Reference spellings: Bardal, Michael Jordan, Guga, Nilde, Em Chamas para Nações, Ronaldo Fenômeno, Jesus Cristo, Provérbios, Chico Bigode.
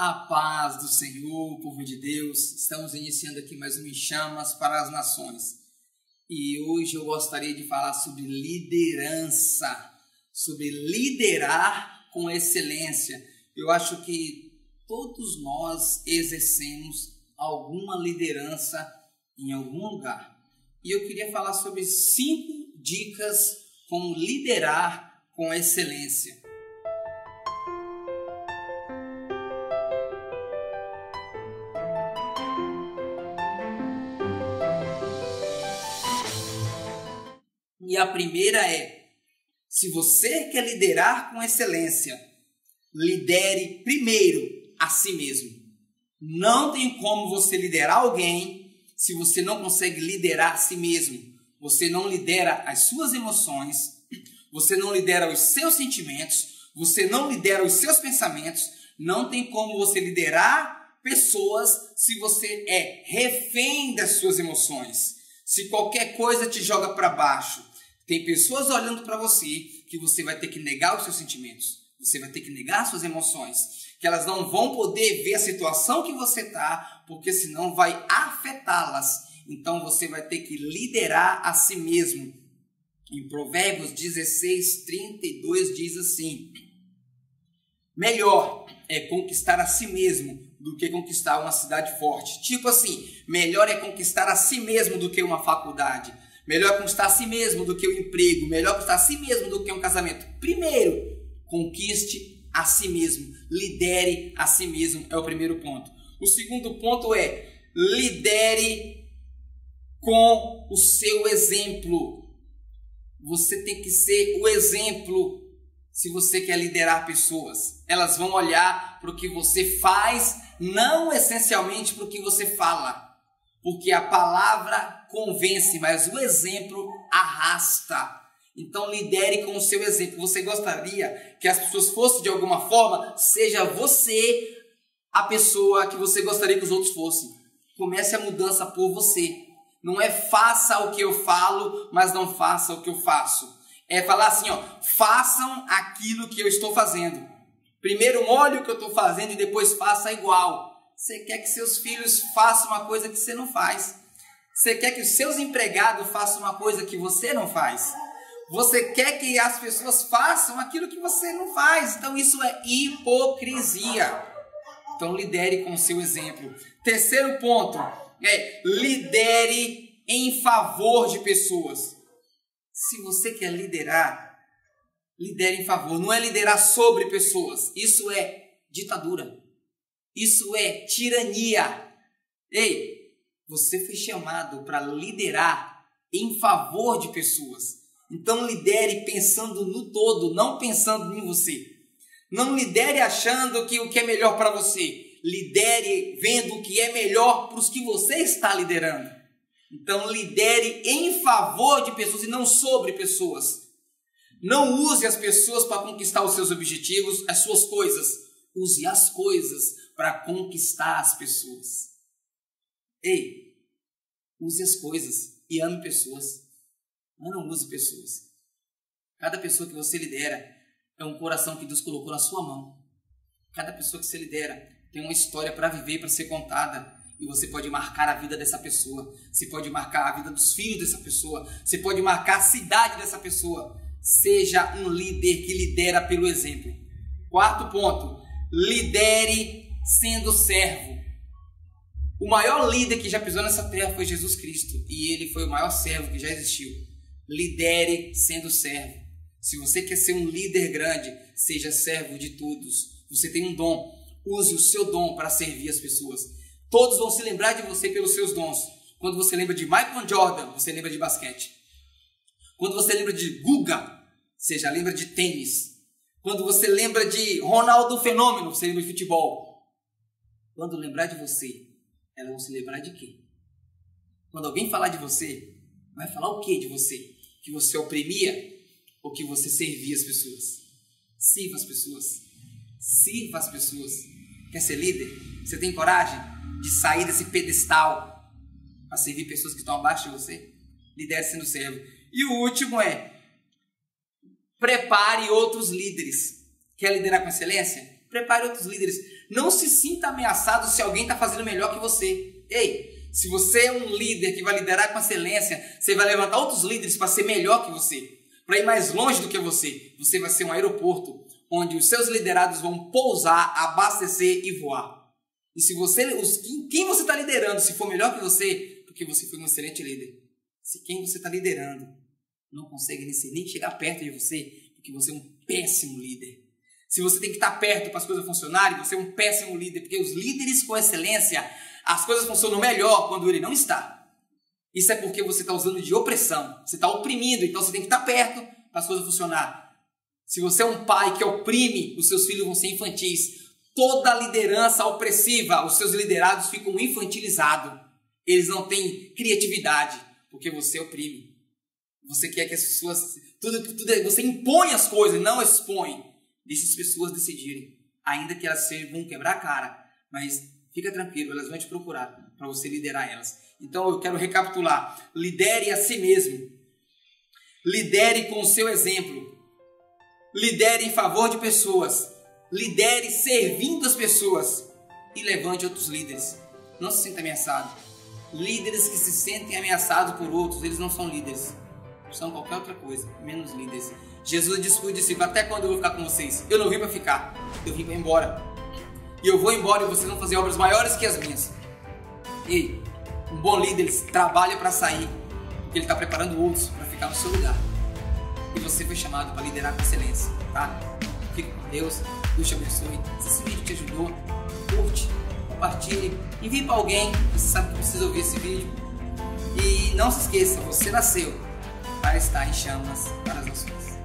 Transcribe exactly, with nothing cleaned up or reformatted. A paz do Senhor, povo de Deus, estamos iniciando aqui mais um Em Chamas para as Nações. E hoje eu gostaria de falar sobre liderança, sobre liderar com excelência. Eu acho que todos nós exercemos alguma liderança em algum lugar. E eu queria falar sobre cinco dicas como liderar com excelência. E a primeira é, se você quer liderar com excelência, lidere primeiro a si mesmo. Não tem como você liderar alguém se você não consegue liderar a si mesmo. Você não lidera as suas emoções, você não lidera os seus sentimentos, você não lidera os seus pensamentos. Não tem como você liderar pessoas se você é refém das suas emoções. Se qualquer coisa te joga para baixo, tem pessoas olhando para você que você vai ter que negar os seus sentimentos. Você vai ter que negar as suas emoções. Que elas não vão poder ver a situação que você está, porque senão vai afetá-las. Então você vai ter que liderar a si mesmo. Em Provérbios dezesseis, trinta e dois diz assim: melhor é conquistar a si mesmo do que conquistar uma cidade forte. Tipo assim, melhor é conquistar a si mesmo do que uma faculdade. Melhor conquistar a si mesmo do que o emprego. Melhor conquistar a si mesmo do que um casamento. Primeiro, conquiste a si mesmo. Lidere a si mesmo é o primeiro ponto. O segundo ponto é, lidere com o seu exemplo. Você tem que ser o exemplo se você quer liderar pessoas. Elas vão olhar para o que você faz, não essencialmente para o que você fala. Porque a palavra convence, mas o exemplo arrasta. Então lidere com o seu exemplo. Você gostaria que as pessoas fossem de alguma forma? Seja você a pessoa que você gostaria que os outros fossem. Comece a mudança por você. Não é faça o que eu falo, mas não faça o que eu faço. É falar assim, ó, façam aquilo que eu estou fazendo. Primeiro olhe o que eu estou fazendo e depois faça igual. Você quer que seus filhos façam uma coisa que você não faz. Você quer que os seus empregados façam uma coisa que você não faz. Você quer que as pessoas façam aquilo que você não faz. Então isso é hipocrisia. Então lidere com o seu exemplo. Terceiro ponto é lidere em favor de pessoas. Se você quer liderar, lidere em favor. Não é liderar sobre pessoas. Isso é ditadura. Isso é tirania. Ei, você foi chamado para liderar em favor de pessoas. Então lidere pensando no todo, não pensando em você. Não lidere achando que o que é melhor para você. Lidere vendo o que é melhor para os que você está liderando. Então lidere em favor de pessoas e não sobre pessoas. Não use as pessoas para conquistar os seus objetivos, as suas coisas. Use as coisas para conquistar as pessoas. Ei, use as coisas e ame pessoas. Mas não use pessoas. Cada pessoa que você lidera é um coração que Deus colocou na sua mão. Cada pessoa que você lidera tem uma história para viver, para ser contada. E você pode marcar a vida dessa pessoa. Você pode marcar a vida dos filhos dessa pessoa. Você pode marcar a cidade dessa pessoa. Seja um líder que lidera pelo exemplo. Quarto ponto. Lidere sendo servo. O maior líder que já pisou nessa terra foi Jesus Cristo. E ele foi o maior servo que já existiu. Lidere sendo servo. Se você quer ser um líder grande, seja servo de todos. Você tem um dom. Use o seu dom para servir as pessoas. Todos vão se lembrar de você pelos seus dons. Quando você lembra de Michael Jordan, você lembra de basquete. Quando você lembra de Guga, você já lembra de tênis. Quando você lembra de Ronaldo Fenômeno, você lembra de futebol. Quando lembrar de você, elas vão se lembrar de quê? Quando alguém falar de você, vai falar o quê de você? Que você oprimia ou que você servia as pessoas? Sirva as pessoas. Sirva as pessoas. Quer ser líder? Você tem coragem de sair desse pedestal para servir pessoas que estão abaixo de você? Lidere sendo servo. E o último é, prepare outros líderes. Quer liderar com excelência? Prepare outros líderes. Não se sinta ameaçado se alguém está fazendo melhor que você. Ei, se você é um líder que vai liderar com excelência, você vai levantar outros líderes para ser melhor que você, para ir mais longe do que você. Você vai ser um aeroporto onde os seus liderados vão pousar, abastecer e voar. E se você, os, quem você está liderando, se for melhor que você, porque você foi um excelente líder. Se quem você está liderando não consegue nem chegar perto de você, porque você é um péssimo líder. Se você tem que estar perto para as coisas funcionarem, você é um péssimo líder, porque os líderes com excelência, as coisas funcionam melhor quando ele não está. Isso é porque você está usando de opressão, você está oprimindo, então você tem que estar perto para as coisas funcionarem. Se você é um pai que oprime, os seus filhos vão ser infantis. Toda liderança opressiva, os seus liderados ficam infantilizados. Eles não têm criatividade, porque você oprime. Você quer que as pessoas... Tudo, tudo, você impõe as coisas, não expõe. Deixa as pessoas decidirem, ainda que elas vão quebrar a cara, mas fica tranquilo, elas vão te procurar para você liderar elas. Então eu quero recapitular, lidere a si mesmo, lidere com o seu exemplo, lidere em favor de pessoas, lidere servindo as pessoas e levante outros líderes. Não se sinta ameaçado. Líderes que se sentem ameaçados por outros, eles não são líderes, são qualquer outra coisa, menos líderes. Jesus disse para o discípulo, até quando eu vou ficar com vocês? Eu não vim para ficar, eu vim para ir embora. E eu vou embora e vocês vão fazer obras maiores que as minhas. Ei, um bom líder, ele trabalha para sair, porque ele está preparando outros para ficar no seu lugar. E você foi chamado para liderar com excelência, tá? Fique com Deus, Deus te abençoe. Se esse vídeo te ajudou, curte, compartilhe, envie para alguém, você sabe que precisa ouvir esse vídeo. E não se esqueça, você nasceu para estar em chamas para as nações.